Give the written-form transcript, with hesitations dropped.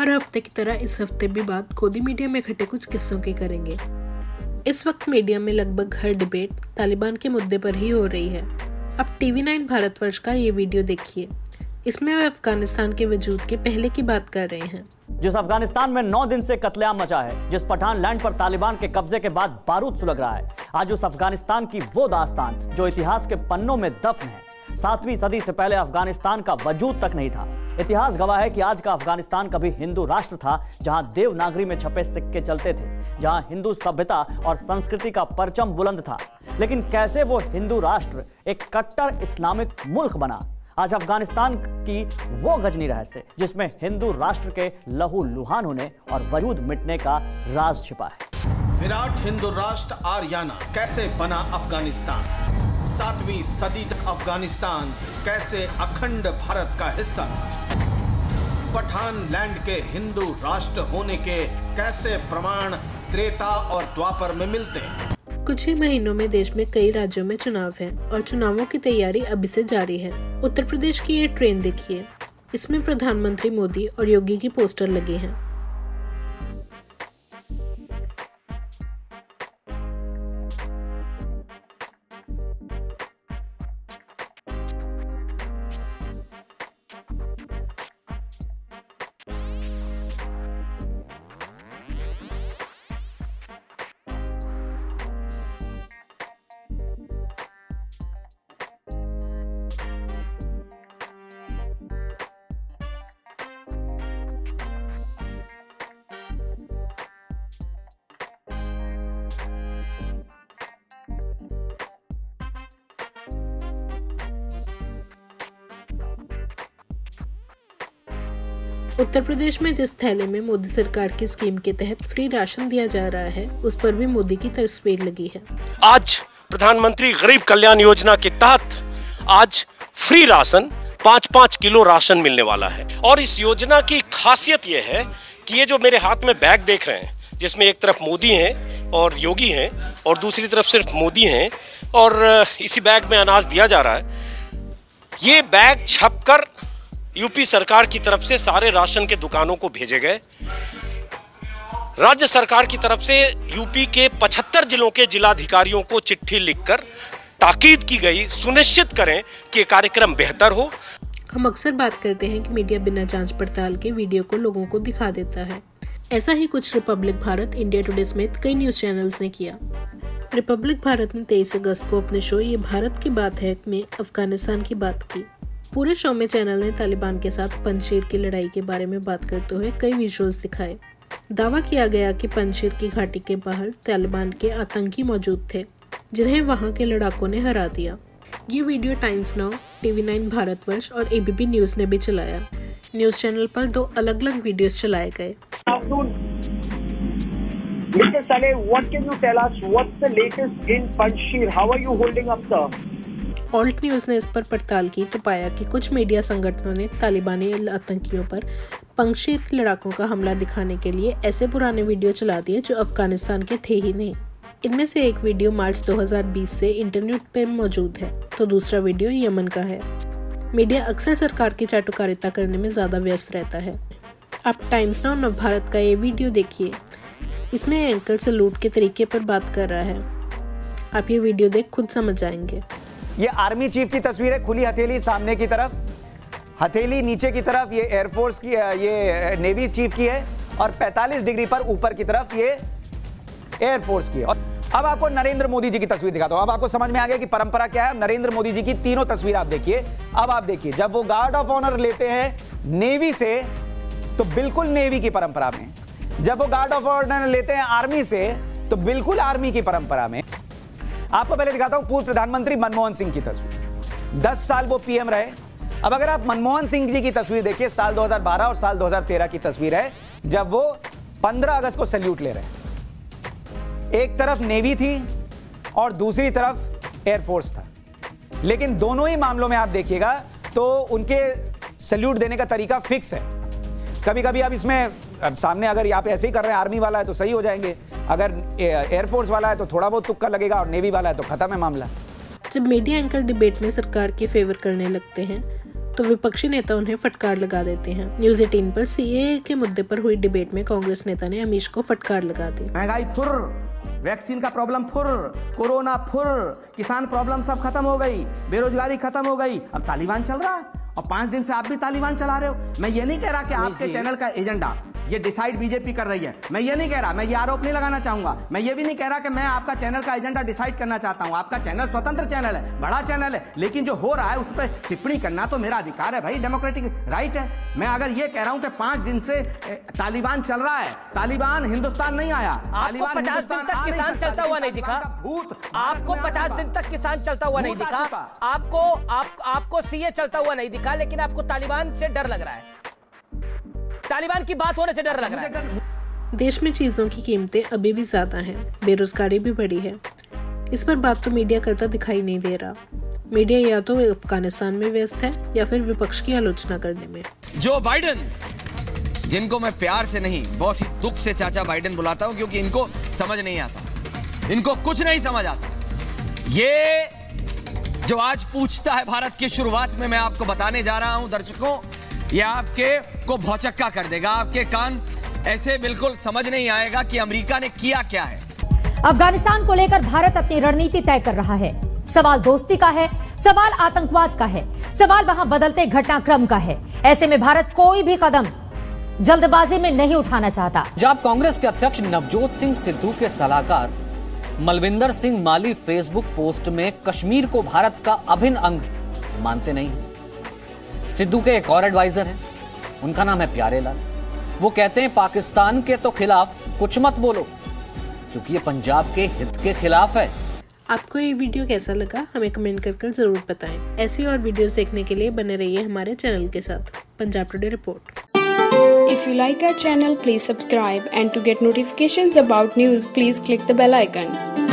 हर हफ्ते की तरह इस हफ्ते भी बात गोदी मीडिया में घटे कुछ किस्सों की करेंगे। इस वक्त मीडिया में लगभग हर डिबेट तालिबान के मुद्दे पर ही हो रही है। अब टीवी 9 भारतवर्ष का ये वीडियो देखिए, इसमें वे अफगानिस्तान के वजूद के पहले की बात कर रहे हैं। जिस अफगानिस्तान में 9 दिन से कत्लेआम मचा है, जिस पठान लैंड पर तालिबान के कब्जे के बाद बारूद सुलग रहा है, आज उस अफगानिस्तान की वो दास्तान जो इतिहास के पन्नों में दफ्न है। 7वीं सदी से पहले अफगानिस्तान का वजूद तक नहीं था। इतिहास गवाह है कि आज का अफगानिस्तान कभी हिंदू राष्ट्र था, जहां देवनागरी में छपे सिक्के चलते थे, जहां हिंदू सभ्यता और संस्कृति का परचम बुलंद था। लेकिन कैसे वो हिंदू राष्ट्र एक कट्टर इस्लामिक मुल्क बना। आज अफगानिस्तान की वो गजनी रहस्य जिसमें हिंदू राष्ट्र के लहू लुहान होने और वजूद मिटने का राज छिपा है। विराट हिंदू राष्ट्र आर्याना कैसे बना अफगानिस्तान? 7वीं सदी तक अफगानिस्तान कैसे अखंड भारत का हिस्सा था? पठान लैंड के हिंदू राष्ट्र होने के कैसे प्रमाण त्रेता और द्वापर में मिलते? कुछ ही महीनों में देश में कई राज्यों में चुनाव हैं और चुनावों की तैयारी अभी से जारी है। उत्तर प्रदेश की ये ट्रेन देखिए, इसमें प्रधानमंत्री मोदी और योगी की पोस्टर लगे हैं। उत्तर प्रदेश में जिस थैले में मोदी सरकार की स्कीम के तहत फ्री राशन दिया जा रहा है, उस पर भी मोदी की तस्वीर लगी है। आज प्रधानमंत्री गरीब कल्याण योजना के तहत आज फ्री राशन 5-5 किलो राशन मिलने वाला है। और इस योजना की खासियत ये है कि ये जो मेरे हाथ में बैग देख रहे हैं, जिसमें एक तरफ मोदी हैं और योगी हैं और दूसरी तरफ सिर्फ मोदी हैं और इसी बैग में अनाज दिया जा रहा है, ये बैग छपकर यूपी सरकार की तरफ से सारे राशन के दुकानों को भेजे गए। राज्य सरकार की तरफ से यूपी के 75 जिलों के जिलाधिकारियों को चिट्ठी लिखकर ताकीद की गई, सुनिश्चित करें कि कार्यक्रम बेहतर हो। हम अक्सर बात करते हैं कि मीडिया बिना जांच पड़ताल के वीडियो को लोगों को दिखा देता है। ऐसा ही कुछ रिपब्लिक भारत, इंडिया टुडे समेत कई न्यूज चैनल्स ने किया। रिपब्लिक भारत ने 23 अगस्त को अपने शो ये भारत की बात है में अफगानिस्तान की बात की। पूरे शो में चैनल ने तालिबान के साथ पंजशीर की लड़ाई के बारे में बात करते हुए कई विजुअल्स दिखाए। दावा किया गया कि पंजशीर की घाटी के बाहर तालिबान के आतंकी मौजूद थे, जिन्हें वहां के लड़ाकों ने हरा दिया। ये video Times Now, TV 9 Bharatvarsh और एबीपी न्यूज ने भी चलाया। न्यूज चैनल पर 2 अलग अलग वीडियो चलाए गए। ऑल्ट न्यूज ने इस पर पड़ताल की तो पाया कि कुछ मीडिया संगठनों ने तालिबानी आतंकियों पर पंजशीर के लड़ाकों का हमला दिखाने के लिए ऐसे पुराने वीडियो चला दिए जो अफगानिस्तान के थे ही नहीं। इनमें से एक वीडियो मार्च 2020 से इंटरनेट पर मौजूद है तो दूसरा वीडियो यमन का है। मीडिया अक्सर सरकार की चाटुकारिता करने में ज़्यादा व्यस्त रहता है। आप टाइम्स नाउ नवभारत का ये वीडियो देखिए, इसमें एंकर सलूट के तरीके पर बात कर रहा है। आप ये वीडियो देख खुद समझ आएंगे। ये आर्मी चीफ की तस्वीर है, खुली हथेली सामने की तरफ, हथेली नीचे की तरफ, ये एयरफोर्स की, ये नेवी चीफ की है और 45 डिग्री पर ऊपर की तरफ ये एयरफोर्स की है। और अब आपको नरेंद्र मोदी जी की तस्वीर दिखाता हूं। अब आपको समझ में आ गया कि परंपरा क्या है। नरेंद्र मोदी जी की तीनों तस्वीर आप देखिए। अब आप देखिए, जब वो गार्ड ऑफ ऑनर लेते हैं नेवी से तो बिल्कुल नेवी की परंपरा में, जब वो गार्ड ऑफ ऑनर लेते हैं आर्मी से तो बिल्कुल आर्मी की परंपरा में। आपको पहले दिखाता हूं पूर्व प्रधानमंत्री मनमोहन सिंह की तस्वीर। 10 साल वो पीएम रहे। अब अगर आप मनमोहन सिंह जी की तस्वीर देखिए, साल 2012 और साल 2013 की तस्वीर है, जब वो 15 अगस्त को सैल्यूट ले रहे हैं। एक तरफ नेवी थी और दूसरी तरफ एयरफोर्स था, लेकिन दोनों ही मामलों में आप देखिएगा तो उनके सैल्यूट देने का तरीका फिक्स है। कभी कभी आप इसमें सामने, अगर यहाँ पे ऐसे ही कर रहे हैं, आर्मी वाला है तो सही हो जाएंगे, अगर एयरफोर्स वाला है तो थोड़ा बहुत तुक्का लगेगा और नेवी वाला है तो खत्म है मामला। जब मीडिया एंकर डिबेट में सरकार के फेवर करने लगते हैं तो विपक्षी नेता उन्हें फटकार लगा देते हैं। न्यूज 18 पर सीए के मुद्दे पर हुई डिबेट में कांग्रेस नेता ने अमीश को फटकार लगा दी। महंगाई फुर, वैक्सीन का प्रॉब्लम फुर, कोरोना फुर, किसान प्रॉब्लम सब खत्म हो गई, बेरोजगारी खत्म हो गई, अब तालिबान चल रहा है और 5 दिन से आप भी तालिबान चला रहे हो। मैं ये नहीं कह रहा कि आपके चैनल का एजेंडा ये डिसाइड बीजेपी कर रही है, मैं ये नहीं कह रहा, मैं ये आरोप नहीं लगाना चाहूंगा, मैं ये भी नहीं कह रहा कि मैं आपका चैनल का एजेंडा डिसाइड करना चाहता हूं। आपका चैनल स्वतंत्र चैनल है, बड़ा चैनल है, लेकिन जो हो रहा है उस पर टिप्पणी करना तो मेरा अधिकार है भाई, डेमोक्रेटिक राइट है। मैं अगर ये कह रहा हूं कि 5 दिन से तालिबान चल रहा है, तालिबान हिंदुस्तान नहीं आया, तालिबान 50 दिन तक किसान चलता हुआ नहीं दिखा, भूत आपको 50 दिन तक किसान चलता हुआ नहीं दिखा, आपको सीए चलता हुआ नहीं दिखा, लेकिन आपको तालिबान से डर लग रहा है, तालिबान की बात होने से डर लग रहा है। देश में चीजों की कीमतें अभी भी ज्यादा हैं, बेरोजगारी भी बढ़ी है, इस पर बात तो मीडिया करता दिखाई नहीं दे रहा। मीडिया या तो अफगानिस्तान में व्यस्त है या फिर विपक्ष की आलोचना करने में। जो बाइडन, जिनको मैं प्यार से नहीं बहुत ही दुख से चाचा बाइडन बुलाता हूँ, क्योंकि इनको समझ नहीं आता, इनको कुछ नहीं समझ आता। ये जो आज पूछता है भारत की शुरुआत में, मैं आपको बताने जा रहा हूँ दर्शकों, यह आपके को भौचक्का कर देगा, आपके कान ऐसे बिल्कुल समझ नहीं आएगा कि अमेरिका ने किया क्या है। अफगानिस्तान को लेकर भारत अपनी रणनीति तय कर रहा है। सवाल दोस्ती का है, सवाल आतंकवाद का है, सवाल वहां बदलते घटनाक्रम का है। ऐसे में भारत कोई भी कदम जल्दबाजी में नहीं उठाना चाहता। जब कांग्रेस के अध्यक्ष नवजोत सिंह सिद्धू के सलाहकार मलविंदर सिंह माली फेसबुक पोस्ट में कश्मीर को भारत का अभिन्न अंग मानते नहीं है। सिद्धू के एक और एडवाइजर हैं, उनका नाम है प्यारेलाल। वो कहते हैं पाकिस्तान के तो खिलाफ कुछ मत बोलो, क्योंकि ये पंजाब के हित के खिलाफ है। आपको ये वीडियो कैसा लगा हमें कमेंट करके जरूर बताएं। ऐसी और वीडियोस देखने के लिए बने रहिए हमारे चैनल के साथ। Punjab today report. If you like our channel, please subscribe and to get notifications about news, please click the bell icon.